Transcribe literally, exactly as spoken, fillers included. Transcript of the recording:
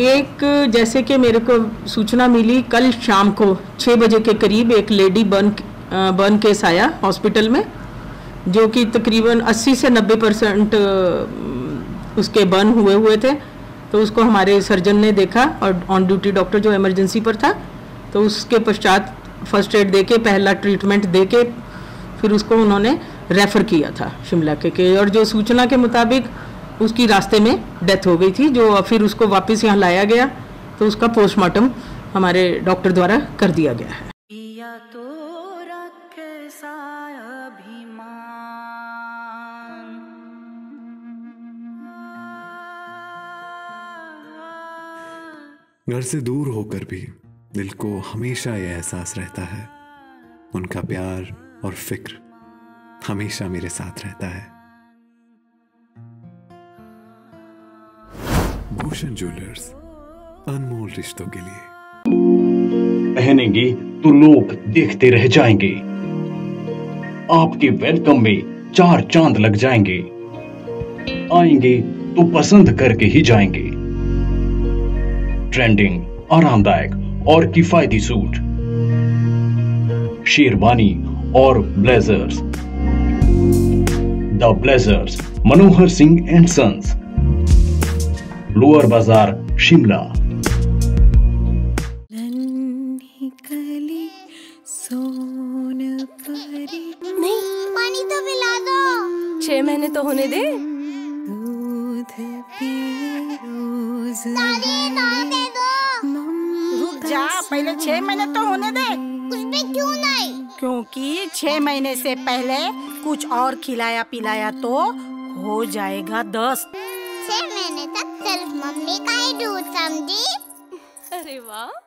एक जैसे कि मेरे को सूचना मिली कल शाम को छः बजे के करीब एक लेडी बर्न बर्न केस आया हॉस्पिटल में, जो कि तकरीबन अस्सी से नब्बे परसेंट उसके बर्न हुए हुए थे। तो उसको हमारे सर्जन ने देखा और ऑन ड्यूटी डॉक्टर जो इमरजेंसी पर था, तो उसके पश्चात फर्स्ट एड देके पहला ट्रीटमेंट देके फिर उसको उन्होंने रेफ़र किया था शिमला के, के और जो सूचना के मुताबिक उसकी रास्ते में डेथ हो गई थी, जो फिर उसको वापस यहाँ लाया गया। तो उसका पोस्टमार्टम हमारे डॉक्टर द्वारा कर दिया गया है। घर से दूर होकर भी दिल को हमेशा यह एहसास रहता है, उनका प्यार और फिक्र हमेशा मेरे साथ रहता है। भूषण ज्वेलर्स, अनमोल रिश्तों के लिए। पहनेंगे तो लोग देखते रह जाएंगे, आपके वेलकम में चार चांद लग जाएंगे, आएंगे तो पसंद करके ही जाएंगे। ट्रेंडिंग, आरामदायक और किफायती सूट, शेरवानी और blazers. The blazers, Manohar Singh and sons, lower Bazaar, Shimla. नहीं, पानी तो पिला दो। छह महीने तो होने दे। दादी, दे दो। रुक जा, पहले छह महीने तो होने दे। उसमें क्यों नहीं? क्योंकि छह महीने से पहले कुछ और खिलाया पिलाया तो हो जाएगा दस। छह महीने तक सिर्फ मम्मी का ही दूध समझी। अरे वाह।